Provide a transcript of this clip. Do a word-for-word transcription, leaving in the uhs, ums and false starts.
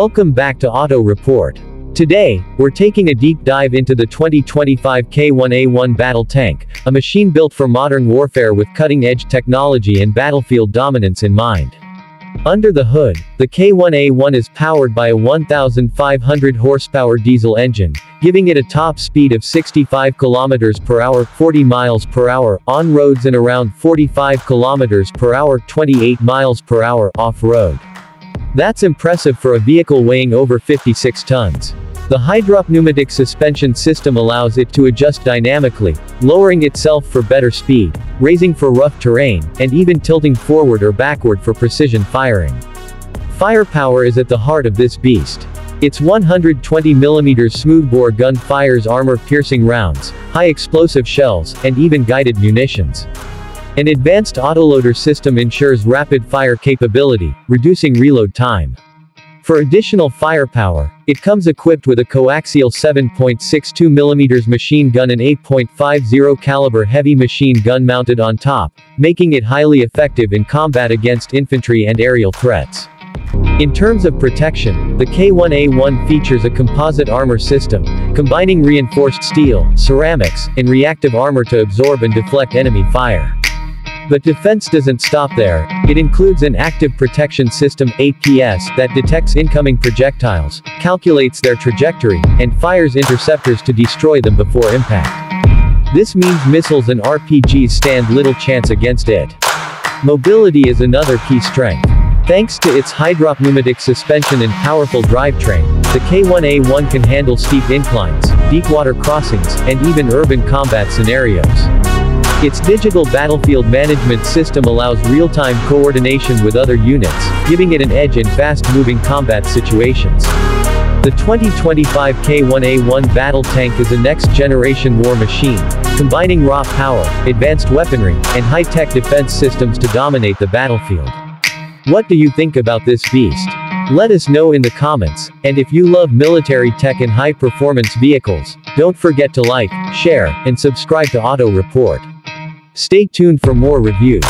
Welcome back to Auto Report. Today, we're taking a deep dive into the twenty twenty-five K one A one Battle Tank, a machine built for modern warfare with cutting-edge technology and battlefield dominance in mind. Under the hood, the K one A one is powered by a one thousand five hundred horsepower diesel engine, giving it a top speed of sixty-five kilometers per hour, forty miles per hour, on roads and around forty-five kilometers per hour, twenty-eight miles per hour, off-road. That's impressive for a vehicle weighing over fifty-six tons. The hydropneumatic suspension system allows it to adjust dynamically, lowering itself for better speed, raising for rough terrain, and even tilting forward or backward for precision firing. Firepower is at the heart of this beast. Its one hundred twenty millimeter smoothbore gun fires armor-piercing rounds, high-explosive shells, and even guided munitions. An advanced autoloader system ensures rapid-fire capability, reducing reload time. For additional firepower, it comes equipped with a coaxial seven point six two millimeter machine gun and eight point five zero caliber heavy machine gun mounted on top, making it highly effective in combat against infantry and aerial threats. In terms of protection, the K one A one features a composite armor system, combining reinforced steel, ceramics, and reactive armor to absorb and deflect enemy fire. But defense doesn't stop there. It includes an active protection system A P S that detects incoming projectiles, calculates their trajectory, and fires interceptors to destroy them before impact. This means missiles and R P Gs stand little chance against it. Mobility is another key strength. Thanks to its hydropneumatic suspension and powerful drivetrain, the K one A one can handle steep inclines, deep water crossings, and even urban combat scenarios. Its digital battlefield management system allows real-time coordination with other units, giving it an edge in fast-moving combat situations. The twenty twenty-five K one A one Battle Tank is a next-generation war machine, combining raw power, advanced weaponry, and high-tech defense systems to dominate the battlefield. What do you think about this beast? Let us know in the comments, and if you love military tech and high-performance vehicles, don't forget to like, share, and subscribe to Auto Report. Stay tuned for more reviews.